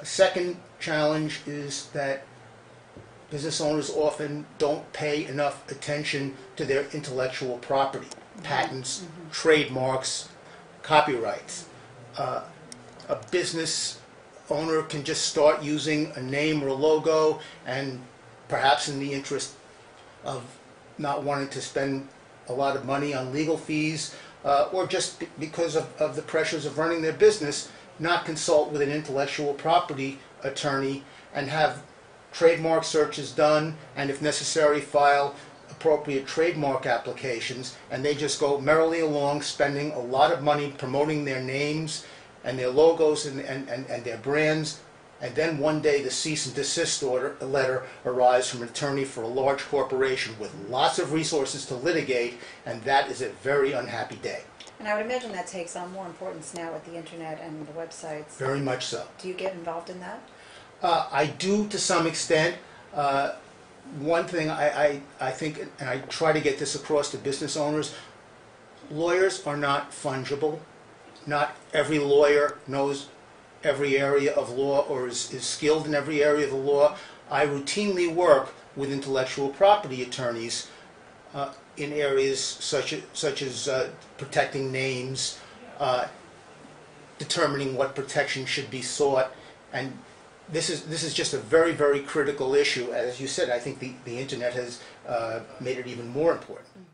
A second challenge is that business owners often don't pay enough attention to their intellectual property, patents, trademarks, copyrights. A business owner can just start using a name or a logo, and perhaps in the interest of not wanting to spend a lot of money on legal fees, or just because of the pressures of running their business, not consult with an intellectual property attorney and have trademark searches done, and if necessary file appropriate trademark applications, and they just go merrily along spending a lot of money promoting their names and their logos and their brands, and then one day the cease and desist letter arrives from an attorney for a large corporation with lots of resources to litigate, and that is a very unhappy day. And I would imagine that takes on more importance now with the internet and the websites. Very much so. Do you get involved in that? I do to some extent. One thing I think, and I try to get this across to business owners, lawyers are not fungible. Not every lawyer knows every area of law or is skilled in every area of the law. I routinely work with intellectual property attorneys in areas such as protecting names, determining what protection should be sought, and this is just a very, very critical issue. As you said, I think the internet has made it even more important.